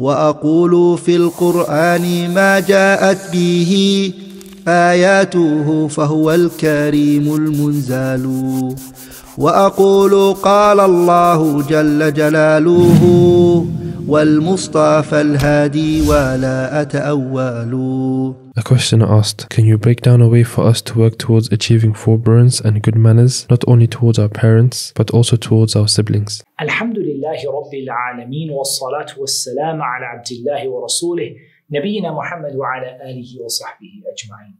وأقول في القرآن ما جاءت به آياته فهو الكريم المنزال وأقول قال الله جل جلاله والمصطفى الهادي ولا أتأول. A questioner asked, can you break down a way for us to work towards achieving forbearance and good manners, not only towards our parents, but also towards our siblings? Alhamdulillah Rabbil Alameen wa salatu wa salam ala abdillahi wa rasulih Nabiyyina Muhammad wa ala alihi wa sahbihi ajma'in.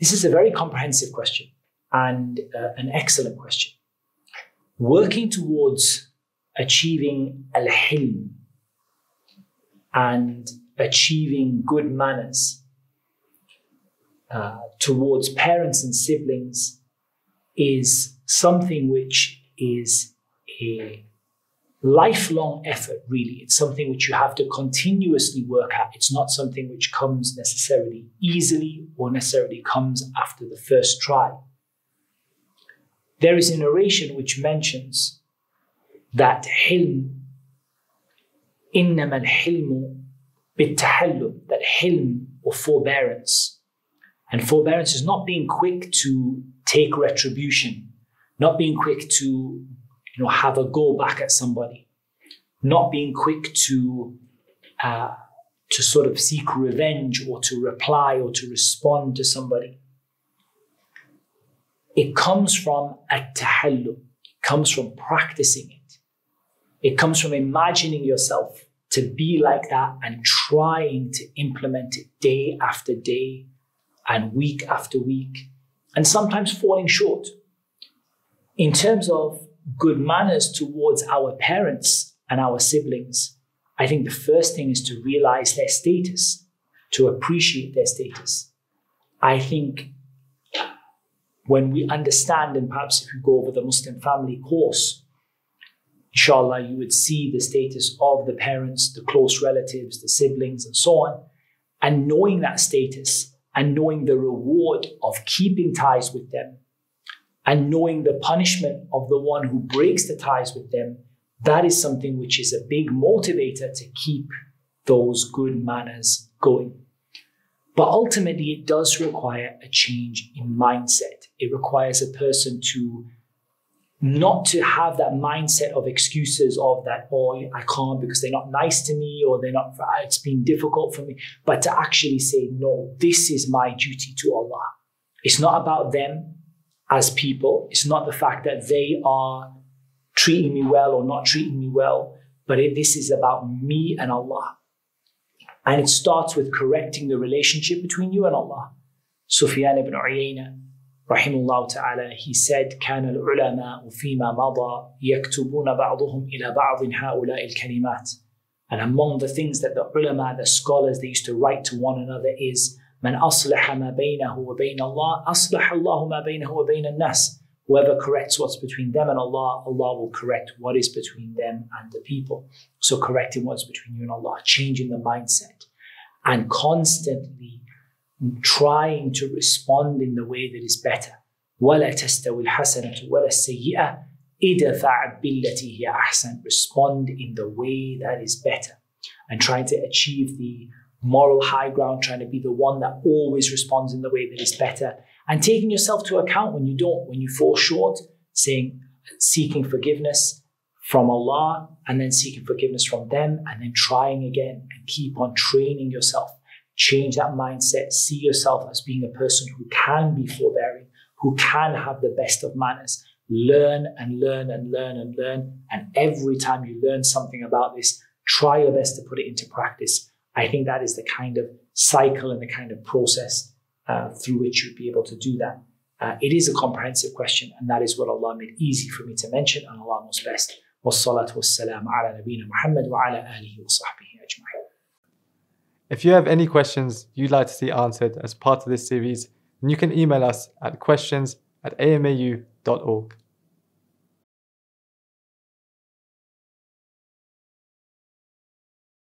This is a very comprehensive question and an excellent question. Working towards achieving Al Hilm and achieving good manners towards parents and siblings is something which is a lifelong effort, really. It's something which you have to continuously work at. It's not something which comes necessarily easily or necessarily comes after the first try. There is a narration which mentions that hilm, innama al-hilmu bit-tahallum, that hilm or forbearance. And forbearance is not being quick to take retribution, not being quick to have a go back at somebody, not being quick to sort of seek revenge or to reply or to respond to somebody. It comes from at-tahallum. It comes from practicing it. It comes from imagining yourself to be like that and trying to implement it day after day and week after week, and sometimes falling short. In terms of good manners towards our parents and our siblings, I think the first thing is to realize their status, to appreciate their status. I think when we understand, and perhaps if you go over the Muslim family course, inshallah, you would see the status of the parents, the close relatives, the siblings, and so on. And knowing that status and knowing the reward of keeping ties with them and knowing the punishment of the one who breaks the ties with them, that is something which is a big motivator to keep those good manners going. But ultimately, it does require a change in mindset. It requires a person to not to have that mindset of excuses of that, oh, I can't because they're not nice to me, or they're not, it's been difficult for me, but to actually say, no, this is my duty to Allah. It's not about them as people. It's not the fact that they are treating me well or not treating me well, but this is about me and Allah. And it starts with correcting the relationship between you and Allah. Sufyan ibn Uyayna, rahimahullah ta'ala, he said, كان العلماء فيما مضى يكتبون بعضهم إلى بعض هؤلاء الكلمات. And among the things that the ulama, the scholars, they used to write to one another is, من أصلح ما بينه وبين الله أصلح الله ما بينه وبين الناس. Whoever corrects what's between them and Allah, Allah will correct what is between them and the people. So correcting what's between you and Allah, changing the mindset, and constantly trying to respond in the way that is better. وَلَا تَسْتَوِي الْحَسَنَةُ وَلَا السَّيِّئَةُ اِدَفَعْ بِالَّتِي هِيَ أَحْسَنُ. Respond in the way that is better. And trying to achieve the moral high ground, trying to be the one that always responds in the way that is better. And taking yourself to account when you don't, when you fall short, seeking forgiveness from Allah, and then seeking forgiveness from them, and then trying again, and keep on training yourself. Change that mindset. See yourself as being a person who can be forbearing, who can have the best of manners. Learn and learn and learn and learn. And every time you learn something about this, try your best to put it into practice. I think that is the kind of cycle and the kind of process through which you'd be able to do that. It is a comprehensive question, and that is what Allah made easy for me to mention, and Allah knows best. Wassalatu wassalamu ala nabina Muhammad wa ala alihi wa sahbihi ajma'in. If you have any questions you'd like to see answered as part of this series, then you can email us at questions@amau.org.